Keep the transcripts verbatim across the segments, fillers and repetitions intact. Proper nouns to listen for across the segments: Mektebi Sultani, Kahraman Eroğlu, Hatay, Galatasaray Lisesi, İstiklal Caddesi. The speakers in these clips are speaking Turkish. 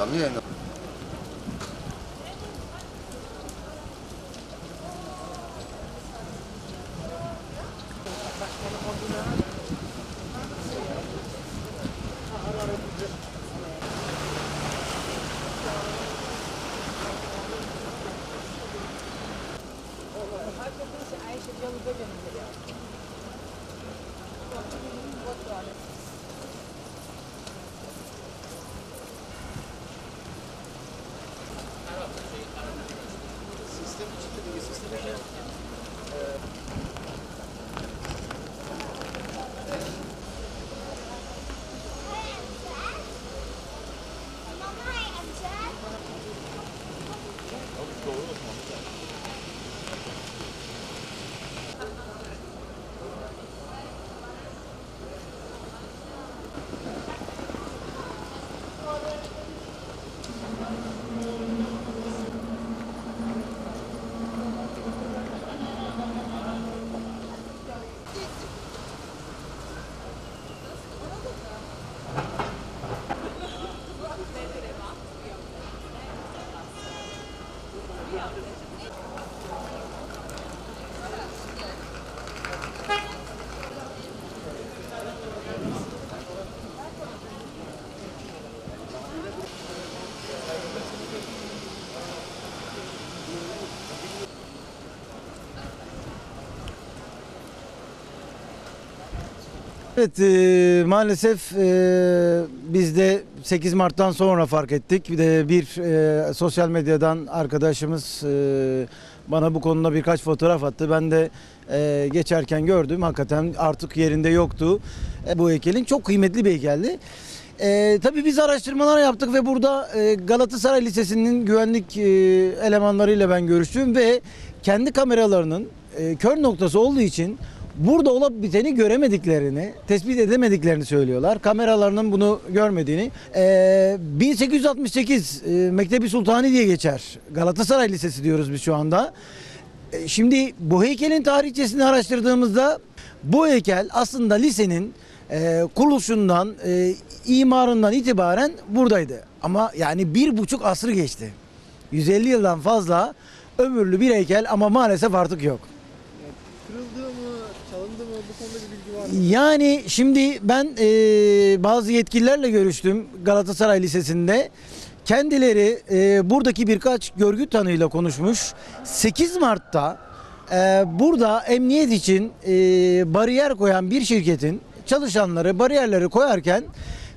Canlı yayın. Evet, e, maalesef e, biz de sekiz Mart'tan sonra fark ettik. Bir de bir e, sosyal medyadan arkadaşımız e, bana bu konuda birkaç fotoğraf attı. Ben de e, geçerken gördüm. Hakikaten artık yerinde yoktu e, bu heykelin. Çok kıymetli bir heykeldi. E, tabii biz araştırmalar yaptık ve burada e, Galatasaray Lisesi'nin güvenlik e, elemanlarıyla ben görüştüm ve kendi kameralarının e, kör noktası olduğu için burada olup biteni göremediklerini, tespit edemediklerini söylüyorlar. Kameralarının bunu görmediğini. Ee, bin sekiz yüz altmış sekiz e, Mektebi Sultani diye geçer. Galatasaray Lisesi diyoruz biz şu anda. E, şimdi bu heykelin tarihçesini araştırdığımızda bu heykel aslında lisenin e, kuruluşundan, e, imarından itibaren buradaydı. Ama yani bir buçuk asır geçti. yüz elli yıldan fazla ömürlü bir heykel ama maalesef artık yok. Yani şimdi ben e, bazı yetkililerle görüştüm Galatasaray Lisesi'nde. Kendileri e, buradaki birkaç görgü tanığıyla konuşmuş. sekiz Mart'ta e, burada emniyet için e, bariyer koyan bir şirketin çalışanları bariyerleri koyarken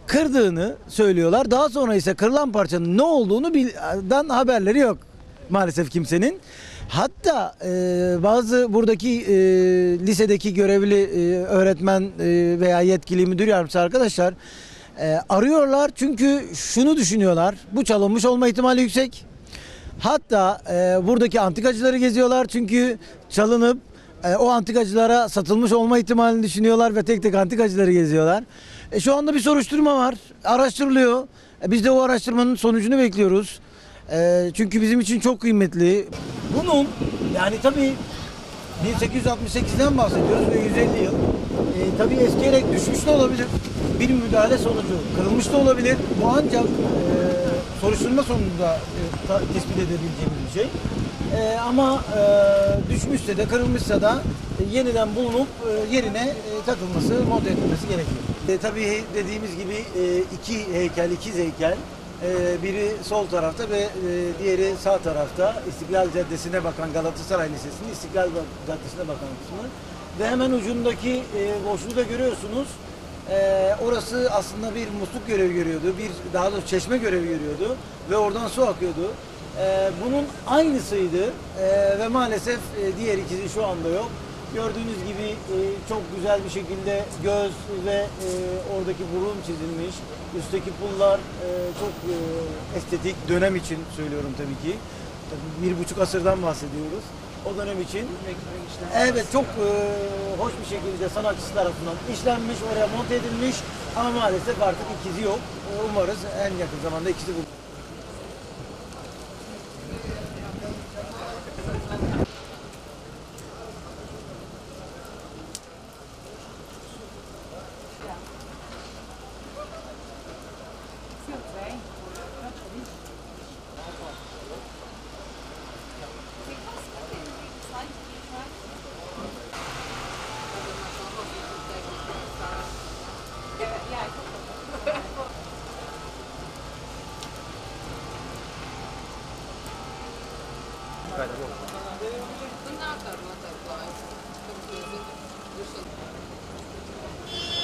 kırdığını söylüyorlar. Daha sonra ise kırılan parçanın ne olduğunu bilen haberleri yok maalesef kimsenin. Hatta e, bazı buradaki e, lisedeki görevli e, öğretmen e, veya yetkili müdür yardımcısı arkadaşlar e, arıyorlar. Çünkü şunu düşünüyorlar, bu çalınmış olma ihtimali yüksek. Hatta e, buradaki antikacıları geziyorlar çünkü çalınıp e, o antikacılara satılmış olma ihtimalini düşünüyorlar ve tek tek antikacıları geziyorlar. E, şu anda bir soruşturma var, araştırılıyor. E, biz de o araştırmanın sonucunu bekliyoruz. E, çünkü bizim için çok kıymetli. Bunun yani tabii bin sekiz yüz altmış sekiz'den bahsediyoruz ve yüz elli yıl. E, tabii eskiyerek düşmüş de olabilir. Bir müdahale sonucu kırılmış da olabilir. Bu ancak e, soruşturma sonunda e, ta, tespit edebileceğimiz bir şey. E, ama e, düşmüşse de kırılmışsa da e, yeniden bulunup e, yerine e, takılması, monte edilmesi gerekiyor. E, tabii dediğimiz gibi e, iki heykel, ikiz heykel. Biri sol tarafta ve diğeri sağ tarafta İstiklal Caddesi'ne bakan Galatasaray Lisesi'nin İstiklal Caddesi'ne bakan kısmı ve hemen ucundaki boşluğu da görüyorsunuz. Orası aslında bir musluk görevi görüyordu, bir daha doğrusu çeşme görevi görüyordu ve oradan su akıyordu. Bunun aynısıydı ve maalesef diğer ikisi şu anda yok. Gördüğünüz gibi çok güzel bir şekilde göz ve oradaki burun çizilmiş. Üstteki pullar çok estetik, dönem için söylüyorum tabii ki. Bir buçuk asırdan bahsediyoruz. O dönem için evet çok hoş bir şekilde sanatçı tarafından işlenmiş, oraya monte edilmiş. Ama maalesef artık ikizi yok. Umarız en yakın zamanda ikizi buluruz. Right. Bunlar da